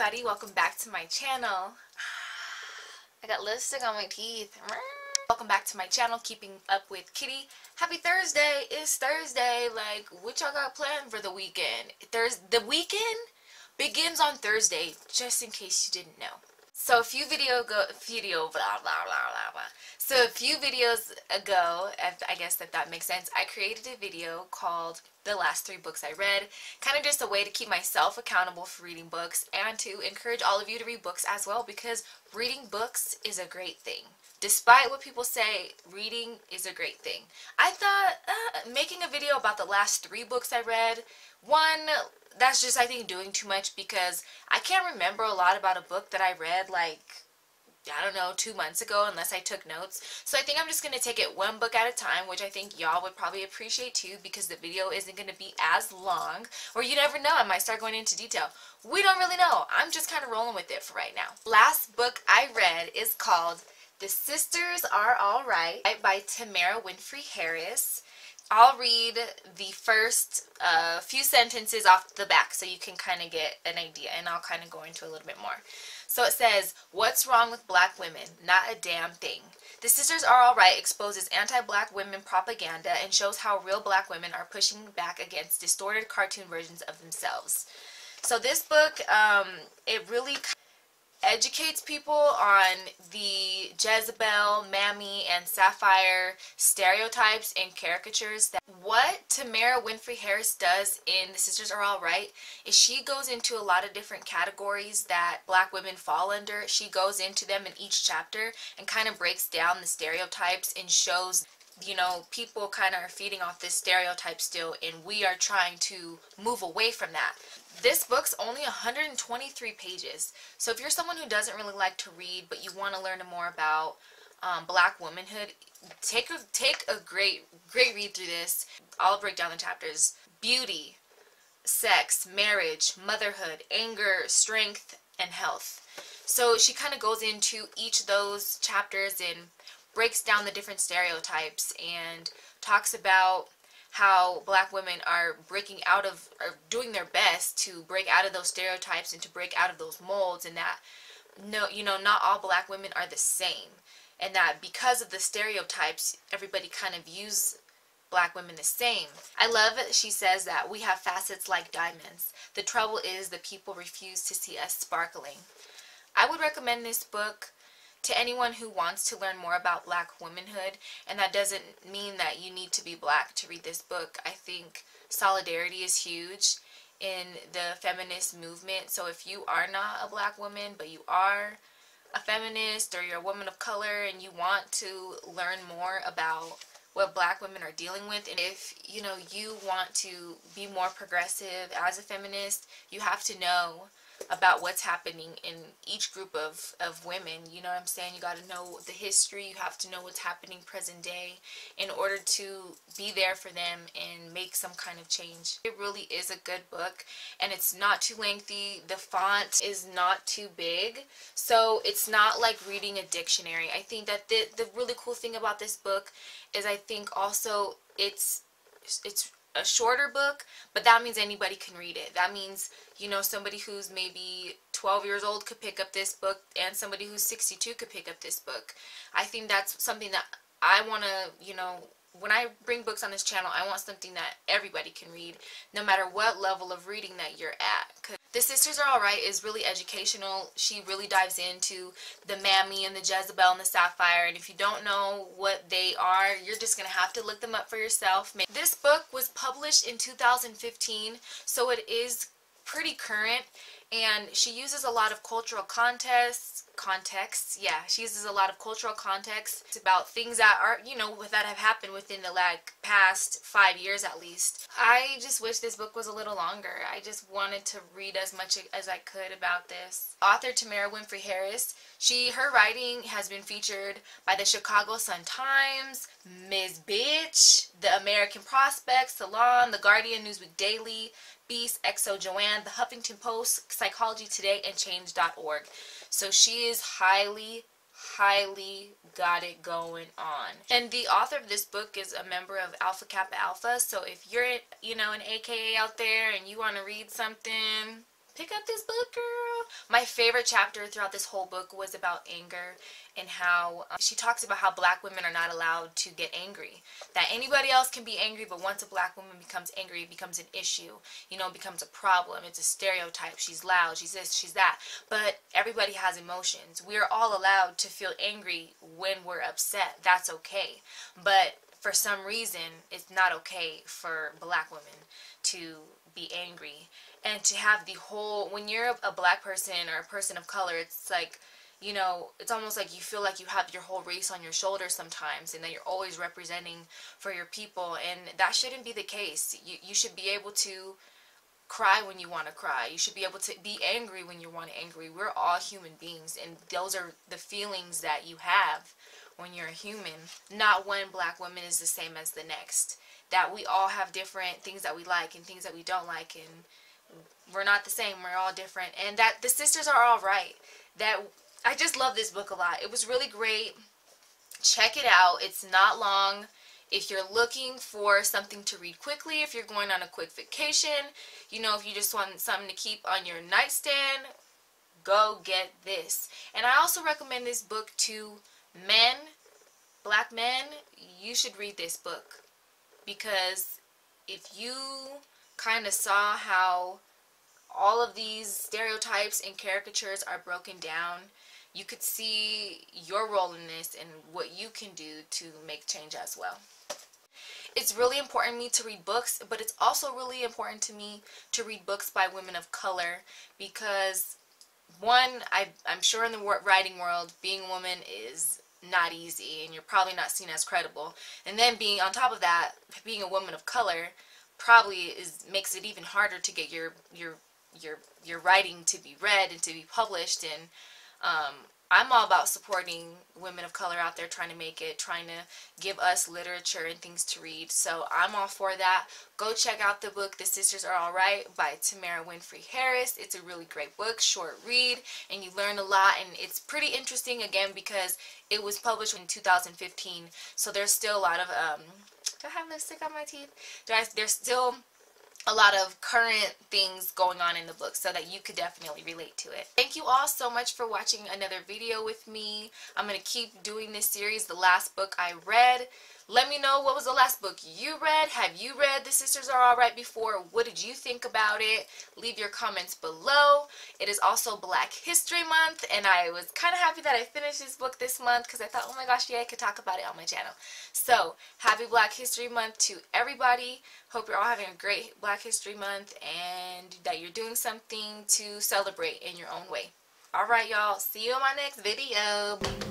everybody, welcome back to my channel. I got lipstick on my teeth. Welcome back to my channel, Keeping Up with Kitty. Happy Thursday. It's Thursday. Like, what y'all got planned for the weekend? The weekend begins on Thursday, just in case you didn't know. So a few videos ago, I guess that makes sense, I created a video called The Last Three Books I Read, kind of just a way to keep myself accountable for reading books and to encourage all of you to read books as well, because reading books is a great thing. Despite what people say, reading is a great thing. I thought making a video about the last three books I read, that's just, I think, doing too much, because I can't remember a lot about a book that I read, like, I don't know, 2 months ago, unless I took notes. So I think I'm just going to take it one book at a time, which I think y'all would probably appreciate too, because the video isn't going to be as long, or you never know, I might start going into detail. We don't really know. I'm just kind of rolling with it for right now. Last book I read is called The Sisters Are Alright by Tamara Winfrey Harris. I'll read the first few sentences off the back so you can kind of get an idea, and I'll kind of go into a little bit more. So it says, "What's wrong with black women? Not a damn thing. The Sisters Are Alright exposes anti-black women propaganda and shows how real black women are pushing back against distorted cartoon versions of themselves." So this book, it really educates people on the Jezebel, Mammy, and Sapphire stereotypes and caricatures. That what Tamara Winfrey Harris does in The Sisters Are Alright is she goes into a lot of different categories that black women fall under. She goes into them in each chapter and kind of breaks down the stereotypes and shows, you know, people kind of are feeding off this stereotype still, and we are trying to move away from that. This book's only 123 pages, so if you're someone who doesn't really like to read but you want to learn more about black womanhood, take a great read through this. I'll break down the chapters. Beauty, sex, marriage, motherhood, anger, strength, and health. So she kind of goes into each of those chapters and breaks down the different stereotypes and talks about how black women are breaking out of, or doing their best to break out of those stereotypes and to break out of those molds, and that, no, you know, not all black women are the same, and that because of the stereotypes, everybody kind of views black women the same. I love it. She says that we have facets like diamonds. The trouble is that people refuse to see us sparkling. I would recommend this book to anyone who wants to learn more about black womanhood, and that doesn't mean that you need to be black to read this book. I think solidarity is huge in the feminist movement, so if you are not a black woman but you are a feminist, or you're a woman of color and you want to learn more about what black women are dealing with, and if you know you want to be more progressive as a feminist, you have to know about what's happening in each group of women. You know what I'm saying? You got to know the history. You have to know what's happening present day in order to be there for them and make some kind of change. It really is a good book, and it's not too lengthy. The font is not too big, so it's not like reading a dictionary. I think that the really cool thing about this book is, I think also it's a shorter book, but that means anybody can read it. That means, you know, somebody who's maybe 12 years old could pick up this book, and somebody who's 62 could pick up this book. I think that's something that I want to, you know, when I bring books on this channel, I want something that everybody can read, no matter what level of reading that you're at. 'Cause The Sisters Are Alright is really educational. She really dives into the Mammy and the Jezebel and the Sapphire, and if you don't know what they are, you're just going to have to look them up for yourself. This book was published in 2015, so it is pretty current, and she uses a lot of cultural context about things that are, you know, that have happened within the like past 5 years at least. I just wish this book was a little longer. I just wanted to read as much as I could about this. Author Tamara Winfrey Harris, her writing has been featured by the Chicago Sun-Times, Ms. Bitch, The American Prospect, Salon, The Guardian, Newsweek, Daily Beast, Exo Joanne, The Huffington Post, Psychology Today, and Change.org. So she is highly got it going on. And the author of this book is a member of Alpha Kappa Alpha. So if you're, you know, an AKA out there and you want to read something, pick up this book, girl. My favorite chapter throughout this whole book was about anger, and how she talks about how black women are not allowed to get angry. That anybody else can be angry, but once a black woman becomes angry, it becomes an issue. You know, it becomes a problem. It's a stereotype. She's loud. She's this. She's that. But everybody has emotions. We are all allowed to feel angry when we're upset. That's okay. But for some reason, it's not okay for black women to be angry. And to have the whole, when you're a black person or a person of color, it's like, you know, it's almost like you feel like you have your whole race on your shoulders sometimes, and that you're always representing for your people, and that shouldn't be the case. You should be able to cry when you want to cry. You should be able to be angry when you want angry. We're all human beings, and those are the feelings that you have when you're a human. Not one black woman is the same as the next. That we all have different things that we like and things that we don't like, and we're not the same. We're all different. And that the sisters are all right. That I just love this book a lot. It was really great. Check it out. It's not long. If you're looking for something to read quickly, if you're going on a quick vacation, you know, if you just want something to keep on your nightstand, go get this. And I also recommend this book to men, black men. You should read this book, because if you kind of saw how all of these stereotypes and caricatures are broken down, you could see your role in this and what you can do to make change as well. It's really important to me to read books, but it's also really important to me to read books by women of color, because one, I'm sure in the writing world, being a woman is not easy, and you're probably not seen as credible. And then being on top of that, being a woman of color probably makes it even harder to get your writing to be read and to be published. And I'm all about supporting women of color out there trying to make it, trying to give us literature and things to read. So I'm all for that. Go check out the book, The Sisters Are Alright by Tamara Winfrey Harris. It's a really great book, short read, and you learn a lot. And it's pretty interesting, again, because it was published in 2015. So there's still a lot of, do I have lipstick on my teeth? There's still a lot of current things going on in the book, so that you could definitely relate to it. Thank you all so much for watching another video with me. I'm going to keep doing this series, the last book I read. Let me know, what was the last book you read? Have you read The Sisters Are Alright before? What did you think about it? Leave your comments below. It is also Black History Month, and I was kind of happy that I finished this book this month, because I thought, oh my gosh, yeah, I could talk about it on my channel. So, happy Black History Month to everybody. Hope you're all having a great Black History Month, and that you're doing something to celebrate in your own way. Alright, y'all. See you in my next video.